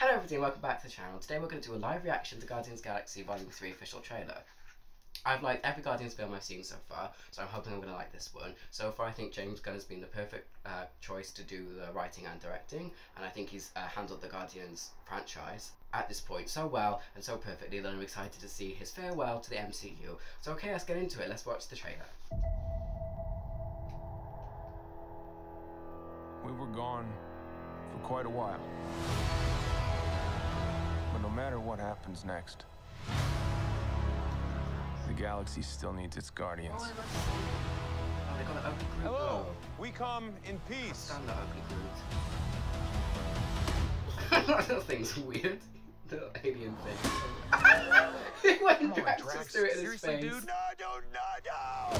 Hello everybody, welcome back to the channel. Today we're going to do a live reaction to Guardians Galaxy Volume 3 official trailer. I've liked every Guardians film I've seen so far, so I'm hoping I'm going to like this one. So far I think James Gunn has been the perfect choice to do the writing and directing, and I think he's handled the Guardians franchise at this point so well and so perfectly that I'm excited to see his farewell to the MCU. So okay, let's get into it, let's watch the trailer. We were gone for quite a while. But no matter what happens next, the galaxy still needs its guardians. Oh, they got an open Groot. Hello, though. We come in peace. I stand the open Groot. That thing's weird. The alien thing. When Drax just threw it in his face. Dude? No!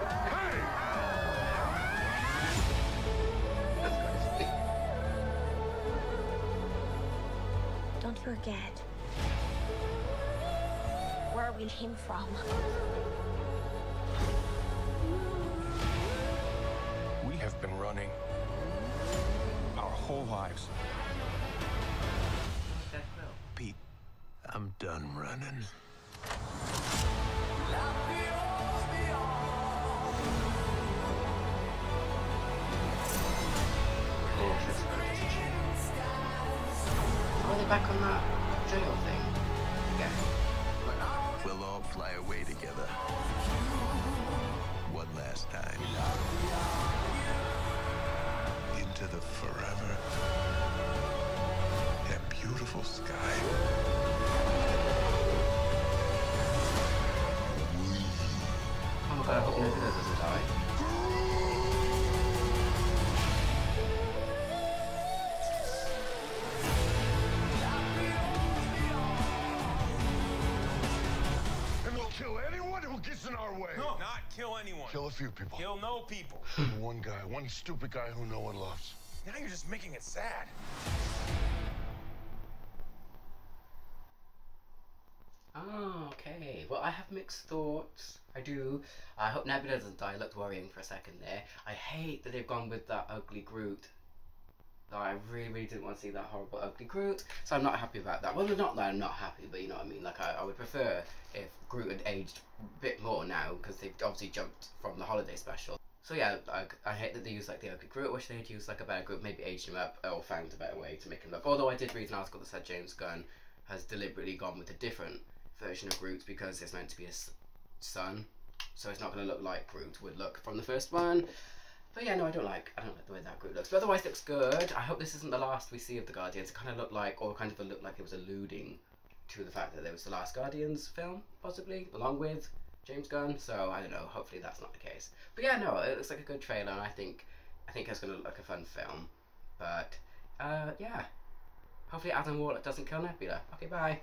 Hey! Don't forget where we came from. We have been running our whole lives. Pete, I'm done running. Back on that jail thing. Yeah. We'll all fly away together. One last time. Into the forever. That beautiful sky. Oh my god, I hope nobody doesn't die. No, not kill anyone. Kill a few people. Kill no people. One guy, one stupid guy who no one loves. Now you're just making it sad. Oh, okay. Well, I have mixed thoughts. I do. I hope Nebula doesn't die. I looked worrying for a second there. I hate that they've gone with that ugly Groot. Oh, I really, really didn't want to see that horrible, ugly Groot, so I'm not happy about that. Well, not that I'm not happy, but you know what I mean. Like, I would prefer if Groot had aged a bit more now, because they've obviously jumped from the holiday special. So yeah, I hate that they used like the ugly Groot. I wish they had used like a better Groot, maybe aged him up or found a better way to make him look. Although I did read an article that said James Gunn has deliberately gone with a different version of Groot because it's meant to be his son, so it's not going to look like Groot would look from the first one. But yeah, no, I don't like the way that Groot looks. But otherwise, it looks good. I hope this isn't the last we see of the Guardians. It kind of looked like, or kind of looked like it was alluding to the fact that there was the last Guardians film, possibly, along with James Gunn. So I don't know. Hopefully, that's not the case. But yeah, no, it looks like a good trailer, and I think it's going to look like a fun film. But yeah, hopefully, Adam Warlock doesn't kill Nebula. Okay, bye.